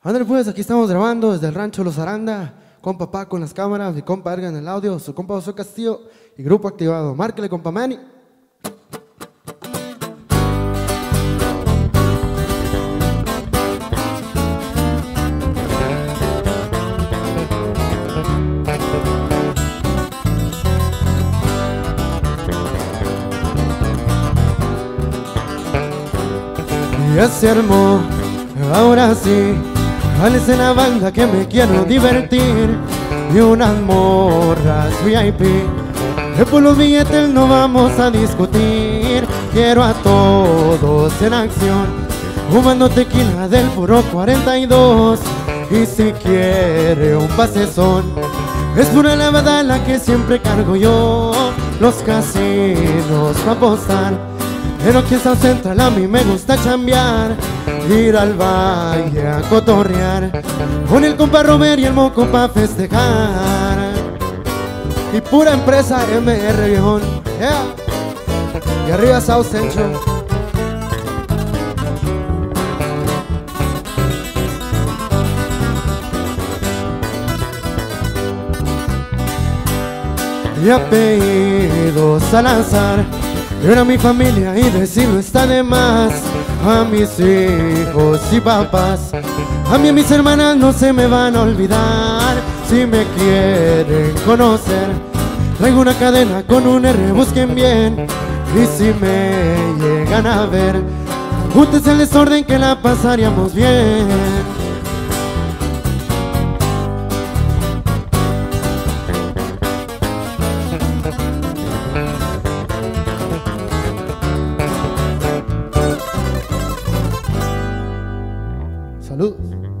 Ándale pues, aquí estamos grabando desde el rancho Los Aranda, compa Paco en las cámaras, mi compa Edgar en el audio, su compa José Castillo y grupo activado. Márquele, compa Manny. Ya se armó, ahora sí, jales en la banda que me quiero divertir. Y unas morras VIP, que por los billetes no vamos a discutir. Quiero a todos en acción, fumando tequila del puro 42. Y si quiere un pasezón, es pura lavada la que siempre cargo yo. Los casinos pa' apostar, pero aquí en South Central a mí me gusta chambear, ir al valle a cotorrear, con el compa Romero y el moco pa' festejar. Y pura empresa MR, viejón, yeah. Y arriba South Central. Y apellido Salazar, era mi familia y decirlo está de más. A mis hijos y papás, a mí y mis hermanas no se me van a olvidar. Si me quieren conocer, traigo una cadena con un R, busquen bien. Y si me llegan a ver, júntense el desorden que la pasaríamos bien. Saludos.